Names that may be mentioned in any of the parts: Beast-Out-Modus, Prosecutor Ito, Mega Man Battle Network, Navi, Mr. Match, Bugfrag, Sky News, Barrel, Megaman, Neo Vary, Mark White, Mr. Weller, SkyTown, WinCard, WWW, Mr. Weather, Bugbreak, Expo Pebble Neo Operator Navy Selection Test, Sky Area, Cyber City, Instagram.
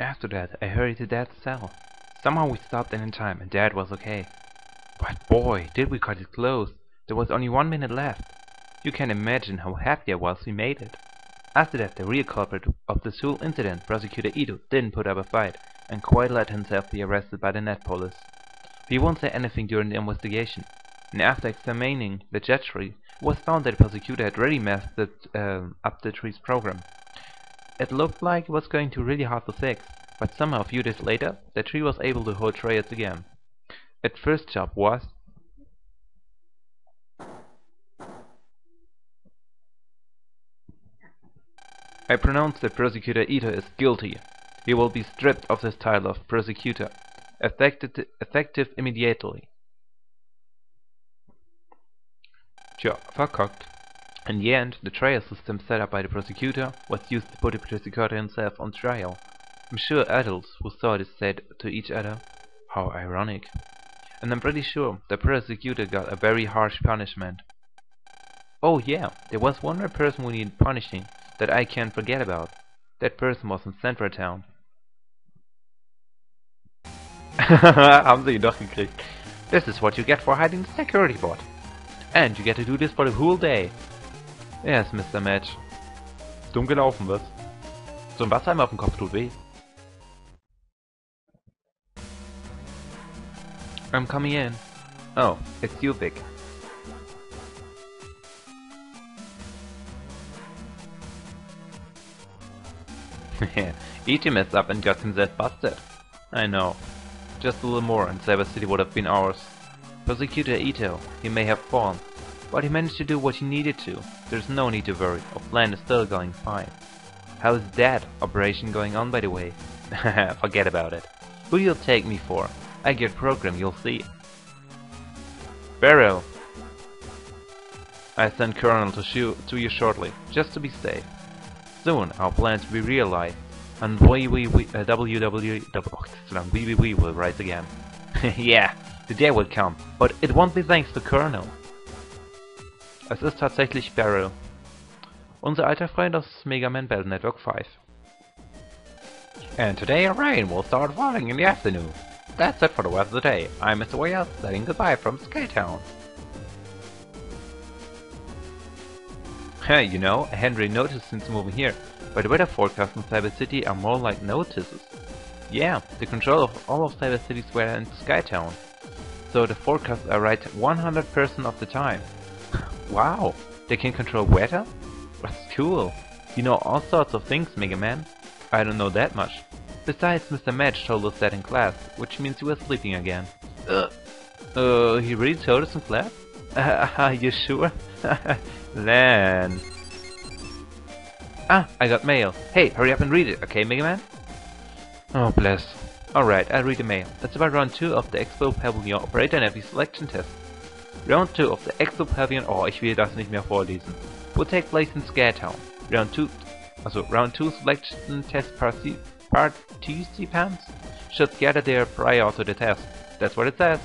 After that, I hurried to Dad's cell. Somehow we stopped in time and Dad was okay. But boy, did we cut it close. There was only 1 minute left. You can imagine how happy I was we made it. After that, the real culprit of this whole incident, Prosecutor Ito, didn't put up a fight and quite let himself be arrested by the Net Police. We won't say anything during the investigation, and after examining the judgery, it was found that the prosecutor had really messed up the tree's program. It looked like it was going to be really hard to fix, but somehow a few days later, the tree was able to hold trials again. Its first job was I pronounce that Prosecutor Ito is guilty. He will be stripped of his title of prosecutor, effective immediately. Tja, verkackt. In the end, the trial system set up by the prosecutor was used to put the prosecutor himself on trial. I'm sure adults who saw this said to each other, "How ironic." And I'm pretty sure the prosecutor got a very harsh punishment. Oh yeah, there was one more person who needed punishing that I can't forget about. That person was in Central Town. Haben sie ihn doch gekriegt. This is what you get for hiding the security bot. And you get to do this for the whole day. Yes, Mr. Match. Dumm gelaufen, was? So ein Wasserheimer auf dem Kopf tut weh. I'm coming in. Oh, it's you, Vic. E.T. messed up and got himself busted. I know. Just a little more and Cyber City would have been ours. Prosecutor Ito, he may have fallen, but he managed to do what he needed to. There's no need to worry, our plan is still going fine. How is that operation going on, by the way? Forget about it. Who do you take me for? I get programmed, you'll see. Barrel! I send Colonel to you shortly, just to be safe. Soon our plans will be realized, and WWW will rise again. Yeah, the day will come, but it won't be thanks to Colonel. Es ist tatsächlich Barrel. Unser alter Freund aus Mega Man Battle Network 5. And today rain will start falling in the afternoon. That's it for the weather today. I'm Mr. Weller, saying goodbye from Sky Town. Hey, you know, I hadn't really noticed since moving here, but the weather forecasts in Cyber City are more like notices. Yeah, the control of all of Cyber City's weather in Skytown. So the forecasts are right 100% of the time. Wow, they can control weather? That's cool. You know all sorts of things, Mega Man. I don't know that much. Besides, Mr. Match told us that in class, which means you were sleeping again. He really told us in class? Are you sure? Then. Ah, I got mail. Hey, hurry up and read it, okay, Mega Man? Oh, bless. Alright, I'll read the mail. It's about round 2 of the Expo Pebble Neo Operator Navy Selection Test. Round 2 of the Expo Pavilion. Oh, ich will das nicht mehr vorlesen. Will take place in Skytown. Round 2. Also, Round 2 Selection Test participants should gather there prior to the test. That's what it says.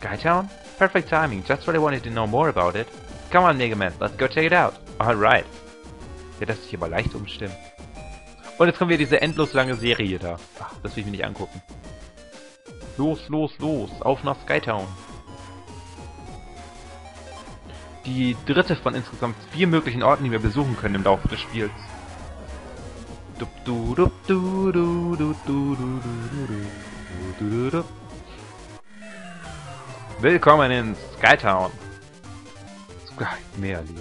Skytown? Perfect timing, just what I wanted to know more about it. Come on, Mega Man, let's go check it out. Alright. Ja, das ist hier aber leicht umstimmen. Und jetzt kommen wir diese endlos lange Serie da. Ach, das will ich mir nicht angucken. Los, los, los, auf nach Skytown. Die dritte von insgesamt 4 möglichen Orten, die wir besuchen können im Laufe des Spiels. Willkommen in Skytown. Merely.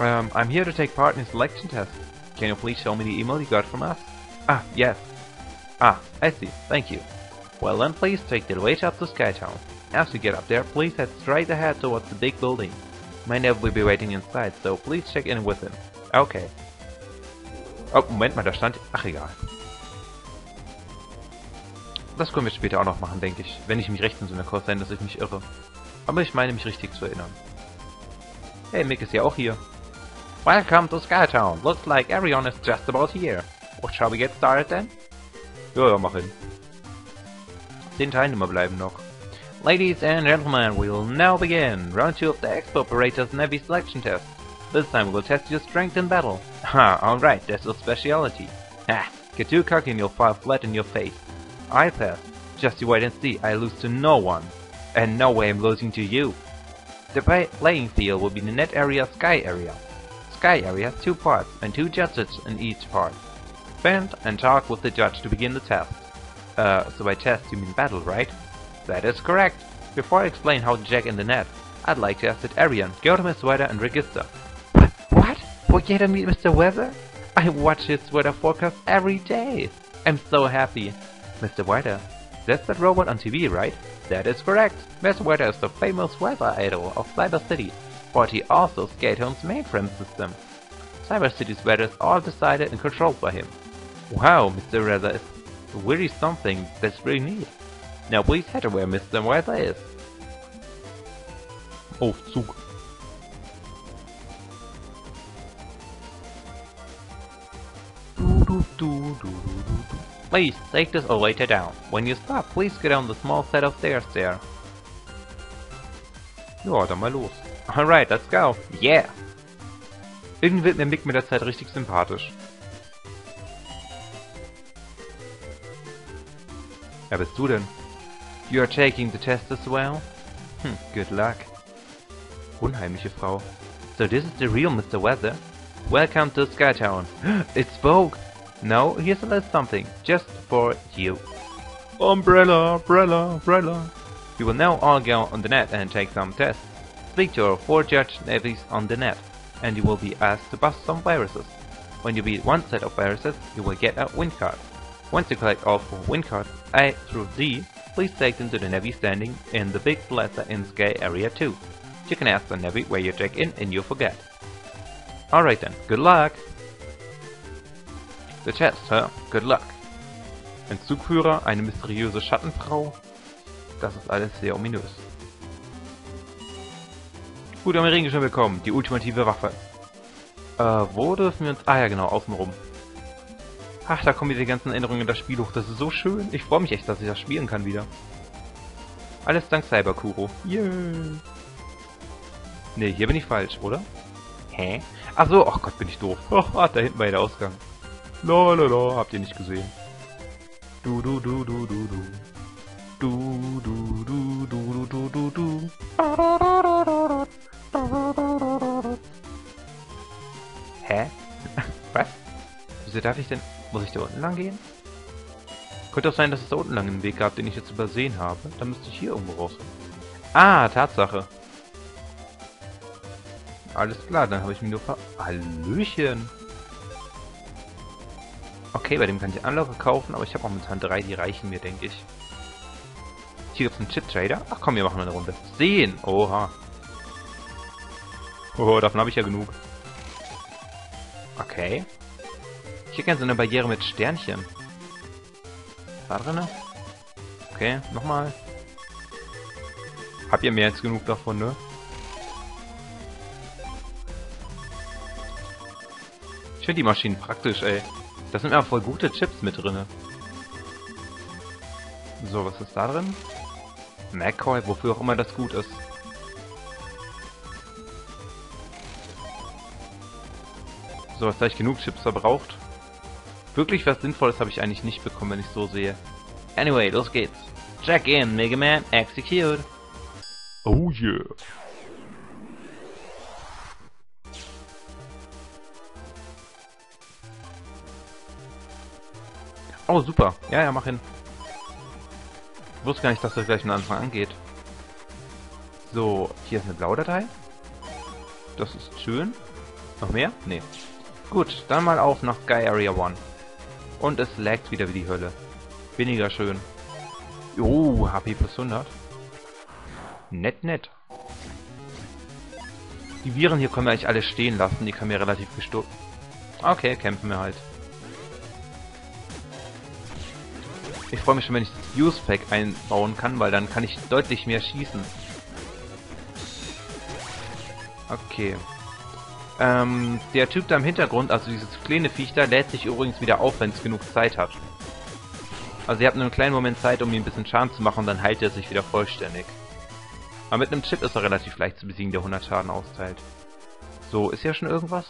I'm here to take part in the selection test. Can you please show me the email you got from us? Ah, yes. Ah, I see. Thank you. Well then, please take the elevator up to Skytown. After you get up there, please head straight ahead towards the big building. My neighbor will be waiting inside, so please check in with him. Okay. Oh, Moment mal, da stand... Ach, egal. Das können wir später auch noch machen, denke ich. Wenn ich mich recht entsinne, kann es sein, dass ich mich irre. Aber ich meine mich richtig zu erinnern. Hey, Mick ist ja auch hier. Welcome to Skytown. Looks like everyone is just about here. Or shall we get started then? Ja, mach hin. 10 Teilnehmer bleiben noch. Ladies and gentlemen, we will now begin Round 2 of the Expo Operator's Navy Selection Test. This time we'll test your strength in battle. Ha, alright, that's your speciality. Ha, get too cocky and you'll fall flat in your face. I pass. Just you wait and see, I lose to no one. And no way I'm losing to you. The playing field will be the Net Area, Sky Area. Sky Area has two parts, and two judges in each part. Bend and talk with the judge to begin the test. So by test you mean battle, right? That is correct. Before I explain how to jack in the net, I'd like to ask that Arian go to Mr. Weather and register. What? We're going to meet Mr. Weather? I watch his weather forecast every day. I'm so happy. Mr. Weather, that's that robot on TV, right? That is correct. Mr. Weather is the famous weather idol of Cyber City, but he also Skatehome's mainframe system. Cyber City's weather is all decided and controlled by him. Wow, Mr. Weather is really something. That's really neat. Now please head to where Mr. Weather is. Aufzug. Please take this elevator down. When you stop, please get on the small set of stairs there. Ja, dann mal los. Alright, let's go. Yeah! Irgendwie wird mir Mick mit der Zeit richtig sympathisch. Wer bist du denn? You're taking the test as well? Hm, good luck. Unheimliche Frau. So this is the real Mr. Weather? Welcome to Skytown. It spoke! No, here's a little something, just for you. Umbrella, umbrella, umbrella. You will now all go on the net and take some tests. Speak to our four judge navies on the net, and you will be asked to bust some viruses. When you beat one set of viruses, you will get a WinCard. Once you collect all four WinCards, A through D, please take them to the Navy standing in the big plaza in Sky Area 2. You can ask the Navy where you check in and you forget. Alright then, good luck! The test, huh? Good luck! Ein Zugführer, eine mysteriöse Schattenfrau. Das ist alles sehr ominös. Gut, haben wir Regenschirm bekommen, die ultimative Waffe. Wo dürfen wir uns... Ah ja genau, außenrum. Ach, da kommen diese ganzen Änderungen in das Spiel hoch. Das ist so schön. Ich freue mich echt, dass ich das spielen kann wieder. Alles dank Cyberkuro. Yeah. Ne, hier bin ich falsch, oder? Hä? Achso, ach Gott, bin ich doof. Oh, da hinten war ja der Ausgang. Lololol, habt ihr nicht gesehen. Du du du du du du. Du du du du du du du. Hä? Was? Wieso darf ich denn... Muss ich da unten lang gehen? Könnte auch sein, dass es da unten lang einen Weg gab, den ich jetzt übersehen habe. Dann müsste ich hier irgendwo raus. Ah, Tatsache. Alles klar, dann habe ich mir nur Hallöchen. Okay, bei dem kann ich Anlage kaufen, aber ich habe momentan drei, die reichen mir, denke ich. Hier gibt es einen Chip-Trader. Ach komm, wir machen eine Runde. Sehen! Oha. Oh, davon habe ich ja genug. Okay. Hier kann so eine Barriere mit Sternchen. Da drinne? Okay, nochmal. Habt ihr mehr als genug davon, ne? Ich finde die Maschinen praktisch, ey. Da sind immer voll gute Chips mit drinne. So, was ist da drin? McCoy, wofür auch immer das gut ist. So, jetzt habe ich genug Chips verbraucht. Wirklich was Sinnvolles habe ich eigentlich nicht bekommen, wenn ich so sehe. Anyway, los geht's. Check in, Mega Man, execute. Oh yeah. Oh super, ja, ja, mach hin. Ich wusste gar nicht, dass das gleich von Anfang an geht. So, hier ist eine Blaudatei. Das ist schön. Noch mehr? Nee. Gut, dann mal auf nach Sky Area 1. Und es laggt wieder wie die Hölle. Weniger schön. Oh, HP plus 100. Nett, nett. Die Viren hier können wir eigentlich alle stehen lassen. Die können wir relativ gestoßen. Okay, kämpfen wir halt. Ich freue mich schon, wenn ich das Use Pack einbauen kann, weil dann kann ich deutlich mehr schießen. Okay. Der Typ da im Hintergrund, also dieses kleine Viech da, lädt sich übrigens wieder auf, wenn es genug Zeit hat. Also ihr habt nur einen kleinen Moment Zeit, um ihm ein bisschen Schaden zu machen, und dann heilt er sich wieder vollständig. Aber mit einem Chip ist er relativ leicht zu besiegen, der 100 Schaden austeilt. So, ist hier schon irgendwas?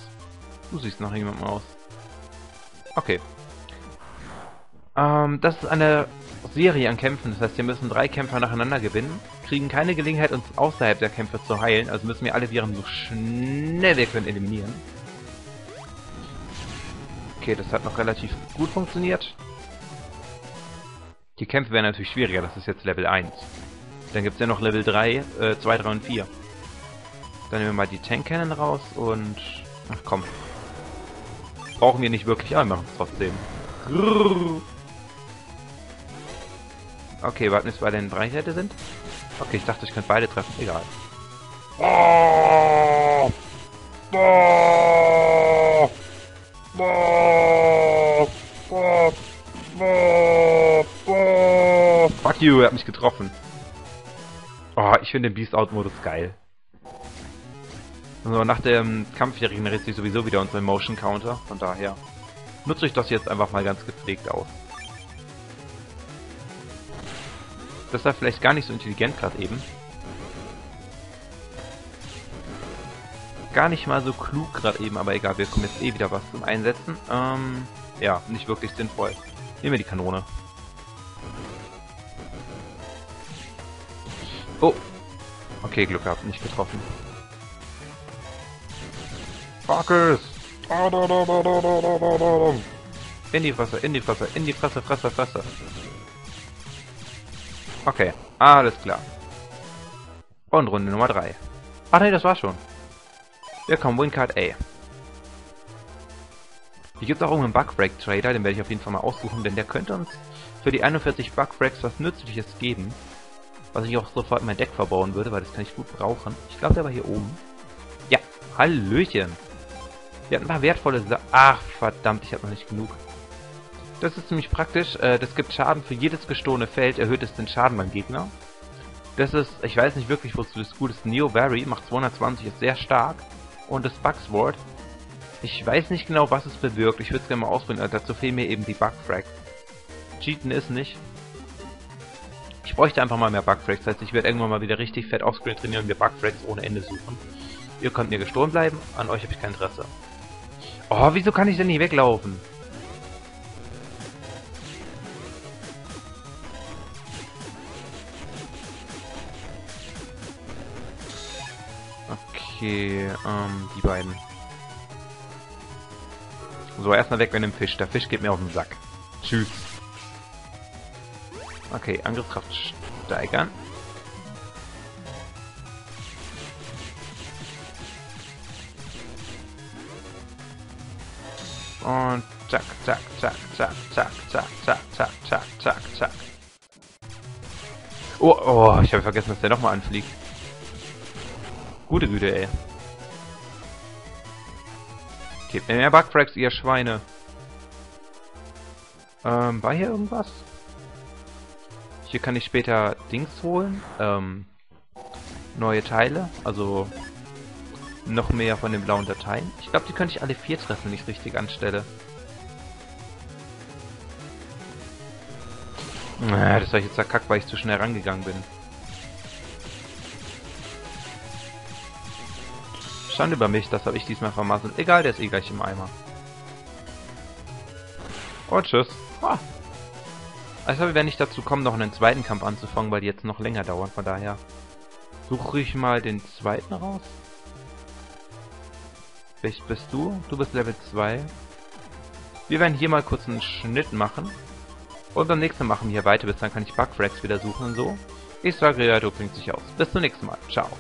Du siehst noch jemandem aus. Okay. Das ist eine Serie an Kämpfen. Das heißt, wir müssen 3 Kämpfer nacheinander gewinnen, kriegen keine Gelegenheit, uns außerhalb der Kämpfe zu heilen. Also müssen wir alle Viren so schnell wir können eliminieren. Okay, das hat noch relativ gut funktioniert. Die Kämpfe werden natürlich schwieriger. Das ist jetzt Level 1. Dann gibt es ja noch Level 3, 2, 3 und 4. Dann nehmen wir mal die Tank Cannon raus und... Ach komm. Brauchen wir nicht wirklich, aber wir machen es trotzdem. Okay, warten bis wir bei den 3 Seite sind. Okay, ich dachte, ich könnte beide treffen. Egal. Fuck you, er hat mich getroffen. Oh, ich finde den Beast-Out-Modus geil. Also nach dem Kampf hier regeneriert sich sowieso wieder unser Motion Counter, von daher nutze ich das jetzt einfach mal ganz gepflegt aus. Das war vielleicht gar nicht so intelligent gerade eben. Gar nicht mal so klug gerade eben, aber egal, wir kommen jetzt eh wieder was zum Einsetzen. Ja, nicht wirklich sinnvoll. Nehmen wir die Kanone. Oh. Okay, Glück gehabt, nicht getroffen. Focus! In die Fresse, in die Fresse, in die Fresse, Fresse, Fresse. Okay, alles klar. Und Runde Nummer 3. Ach ne, das war schon. Wir kommen WinCard A. Hier gibt es auch irgendeinen Bugbreak-Trader, den werde ich auf jeden Fall mal aussuchen, denn der könnte uns für die 41 Bugbreaks was Nützliches geben. Was ich auch sofort in mein Deck verbauen würde, weil das kann ich gut brauchen. Ich glaube, der war hier oben. Ja, Hallöchen. Wir hatten ein paar wertvolle Sachen. Ach, verdammt, ich habe noch nicht genug. Das ist ziemlich praktisch. Das gibt Schaden für jedes gestohlene Feld, erhöht es den Schaden beim Gegner. Das ist, ich weiß nicht wirklich, wozu das gut ist. Neo Vary macht 220, ist sehr stark. Und das Bugsword. Ich weiß nicht genau, was es bewirkt. Ich würde es gerne mal ausprobieren. Dazu fehlen mir eben die Bugfrag. Cheaten ist nicht. Ich bräuchte einfach mal mehr Bugfrags. Das heißt, ich werde irgendwann mal wieder richtig fett offscreen trainieren und mir Bugfrags ohne Ende suchen. Ihr könnt mir gestohlen bleiben. An euch habe ich kein Interesse. Oh, wieso kann ich denn nicht weglaufen? Okay, die beiden. So, erstmal weg mit dem Fisch. Der Fisch geht mir auf den Sack. Tschüss. Okay, Angriffskraft steigern. Und zack, zack, zack, zack, zack, zack, zack, zack, zack, zack, zack. Oh, oh, ich habe vergessen, dass der nochmal anfliegt. Gute Güte, ey. Gebt mir mehr Bugfrags, ihr Schweine. War hier irgendwas? Hier kann ich später Dings holen. Neue Teile. Also noch mehr von den blauen Dateien. Ich glaube, die könnte ich alle 4 treffen, wenn ich es richtig anstelle. Das habe ich jetzt verkackt, weil ich zu schnell rangegangen bin. Schande über mich, das habe ich diesmal vermasselt. Egal, der ist eh gleich im Eimer. Und tschüss. Ah. Also wir werden nicht dazu kommen, noch einen zweiten Kampf anzufangen, weil die jetzt noch länger dauern. Von daher suche ich mal den zweiten raus. Welch bist du? Du bist Level 2. Wir werden hier mal kurz einen Schnitt machen. Und beim nächsten Mal machen wir hier weiter. Bis dann kann ich Bugfrags wieder suchen und so. Ich sage, ja, du bringst dich aus. Bis zum nächsten Mal. Ciao.